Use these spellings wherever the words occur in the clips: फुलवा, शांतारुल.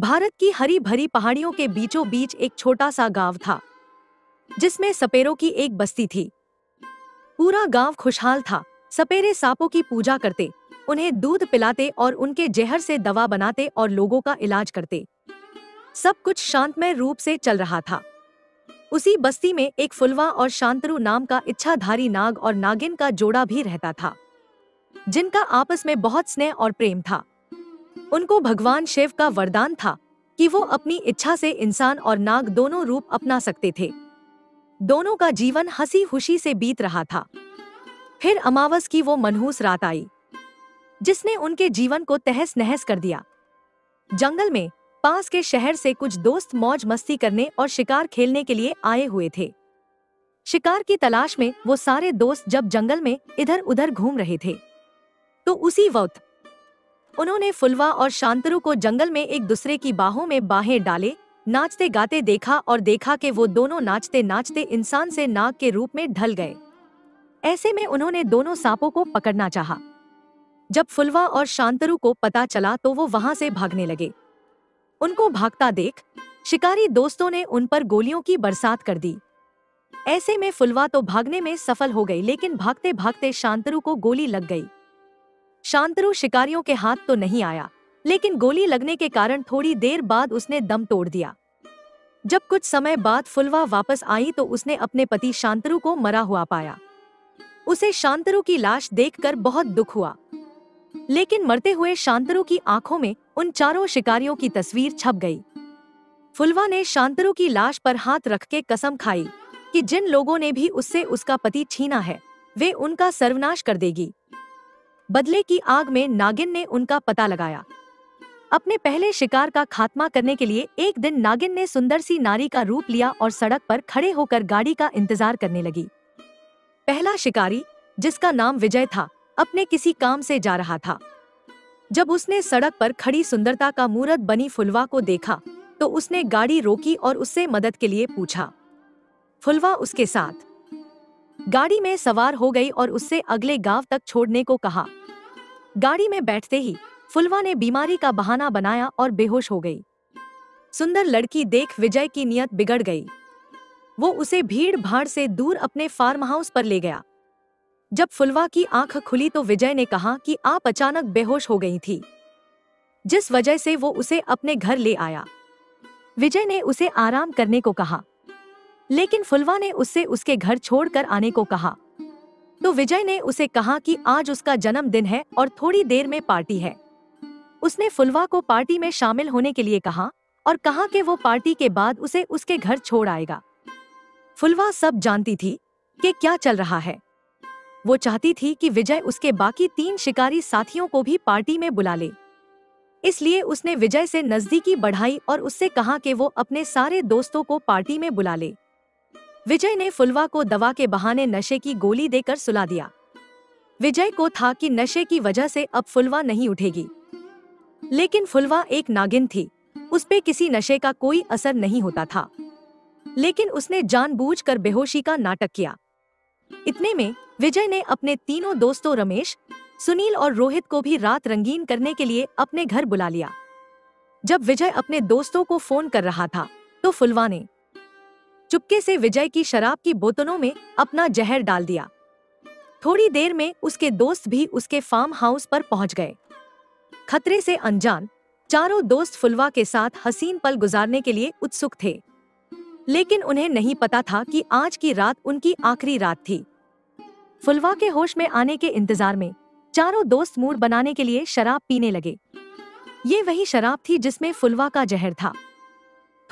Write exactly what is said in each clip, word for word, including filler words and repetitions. भारत की हरी भरी पहाड़ियों के बीचों बीच एक छोटा सा गांव था जिसमें सपेरों की एक बस्ती थी। पूरा गांव खुशहाल था। सपेरे सांपों की पूजा करते, उन्हें दूध पिलाते और उनके जहर से दवा बनाते और लोगों का इलाज करते। सब कुछ शांतमय रूप से चल रहा था। उसी बस्ती में एक फुलवा और शांतारुल नाम का इच्छाधारी नाग और नागिन का जोड़ा भी रहता था, जिनका आपस में बहुत स्नेह और प्रेम था। उनको भगवान शिव का वरदान था कि वो अपनी इच्छा से इंसान और नाग दोनों रूप अपना सकते थे। दोनों का जीवन हंसी खुशी से बीत रहा था। फिर अमावस की वो मनहूस रात आई, जिसने उनके जीवन को तहस नहस कर दिया। जंगल में पास के शहर से कुछ दोस्त मौज मस्ती करने और शिकार खेलने के लिए आए हुए थे। शिकार की तलाश में वो सारे दोस्त जब जंगल में इधर उधर घूम रहे थे, तो उसी वक्त उन्होंने फुलवा और शांतारुल को जंगल में एक दूसरे की बाहों में बाहें डाले नाचते गाते देखा और देखा कि वो दोनों नाचते नाचते इंसान से नाग के रूप में ढल गए। ऐसे में उन्होंने दोनों सांपों को पकड़ना चाहा। जब फुलवा और शांतारुल को पता चला तो वो वहां से भागने लगे। उनको भागता देख शिकारी दोस्तों ने उन पर गोलियों की बरसात कर दी। ऐसे में फुलवा तो भागने में सफल हो गई, लेकिन भागते भागते शांतारुल को गोली लग गई। शांतारुल शिकारियों के हाथ तो नहीं आया, लेकिन गोली लगने के कारण थोड़ी देर बाद उसने दम तोड़ दिया। जब कुछ समय बाद फुलवा वापस आई तो उसने अपने पति शांतारुल को मरा हुआ पाया। उसे शांतारुल की लाश देखकर बहुत दुख हुआ, लेकिन मरते हुए शांतारुल की आंखों में उन चारों शिकारियों की तस्वीर छप गई। फुलवा ने शांतारुल की लाश पर हाथ रख के कसम खाई कि जिन लोगों ने भी उससे उसका पति छीना है, वे उनका सर्वनाश कर देगी। बदले की आग में नागिन ने उनका पता लगाया। अपने पहले शिकार का खात्मा करने के लिए एक दिन नागिन ने सुंदर सी नारी का रूप लिया और सड़क पर खड़े होकर गाड़ी का इंतजार करने लगी। पहला शिकारी, जिसका नाम विजय था, अपने किसी काम से जा रहा था। जब उसने सड़क पर खड़ी सुंदरता का मूरत बनी फुलवा को देखा तो उसने गाड़ी रोकी और उससे मदद के लिए पूछा। फुलवा उसके साथ गाड़ी में सवार हो गई और उससे अगले गांव तक छोड़ने को कहा। गाड़ी में बैठते ही फुलवा ने बीमारी का बहाना बनाया और बेहोश हो गई। सुंदर लड़की देख विजय की नियत बिगड़ गई। वो उसे भीड़ भाड़ से दूर अपने फार्म हाउस पर ले गया। जब फुलवा की आंख खुली तो विजय ने कहा कि आप अचानक बेहोश हो गई थी, जिस वजह से वो उसे अपने घर ले आया। विजय ने उसे आराम करने को कहा, लेकिन फुलवा ने उससे उसके घर छोड़कर आने को कहा। तो विजय ने उसे कहा कि आज उसका जन्मदिन है और थोड़ी देर में पार्टी है। उसने फुलवा को पार्टी में शामिल होने के लिए कहा और कहा कि वो पार्टी के बाद उसे उसके घर छोड़ आएगा। फुलवा सब जानती थी कि क्या चल रहा है। वो चाहती थी कि विजय उसके बाकी तीन शिकारी साथियों को भी पार्टी में बुला ले, इसलिए उसने विजय से नजदीकी बढ़ाई और उससे कहा कि वो अपने सारे दोस्तों को पार्टी में बुला ले। विजय ने फुलवा को दवा के बहाने नशे की गोली देकर सुला दिया। विजय को था कि नशे की वजह से अब फुलवा नहीं उठेगी, लेकिन फुलवा एक नागिन थी, उस पे किसी नशे का कोई असर नहीं होता था। लेकिन उसने जानबूझकर बेहोशी का नाटक किया। इतने में विजय ने अपने तीनों दोस्तों रमेश, सुनील और रोहित को भी रात रंगीन करने के लिए अपने घर बुला लिया। जब विजय अपने दोस्तों को फोन कर रहा था तो फुलवा ने चुपके से विजय की शराब की बोतलों में अपना जहर डाल दिया। थोड़ी देर में उसके दोस्त भी उसके फार्म हाउस पर पहुंच गए। खतरे से अनजान चारों दोस्त फुलवा के साथ हसीन पल गुजारने के लिए उत्सुक थे, लेकिन उन्हें नहीं पता था कि आज की रात उनकी आखिरी रात थी। फुलवा के होश में आने के इंतजार में चारों दोस्त मूड बनाने के लिए शराब पीने लगे। ये वही शराब थी जिसमें फुलवा का जहर था।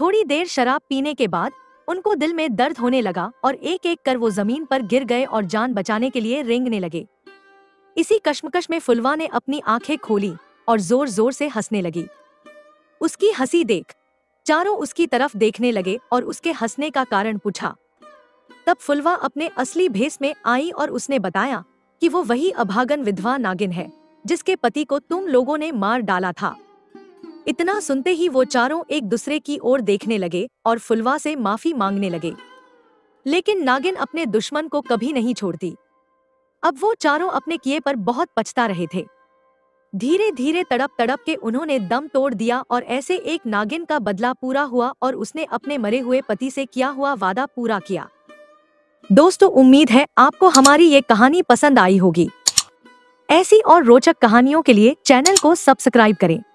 थोड़ी देर शराब पीने के बाद उनको दिल में दर्द होने लगा और एक एक कर वो जमीन पर गिर गए और जान बचाने के लिए रेंगने लगे। इसी कश्मकश में फुलवा ने अपनी आंखें खोली और जोर जोर से हंसने लगी। उसकी हंसी देख चारों उसकी तरफ देखने लगे और उसके हंसने का कारण पूछा। तब फुलवा अपने असली भेस में आई और उसने बताया कि वो वही अभागन विधवा नागिन है जिसके पति को तुम लोगों ने मार डाला था। इतना सुनते ही वो चारों एक दूसरे की ओर देखने लगे और फुलवा से माफी मांगने लगे, लेकिन नागिन अपने दुश्मन को कभी नहीं छोड़ती। अब वो चारों अपने किए पर बहुत पछता रहे थे। धीरे धीरे तड़प तड़प के उन्होंने दम तोड़ दिया और ऐसे एक नागिन का बदला पूरा हुआ और उसने अपने मरे हुए पति से किया हुआ वादा पूरा किया। दोस्तों, उम्मीद है आपको हमारी ये कहानी पसंद आई होगी। ऐसी और रोचक कहानियों के लिए चैनल को सब्सक्राइब करें।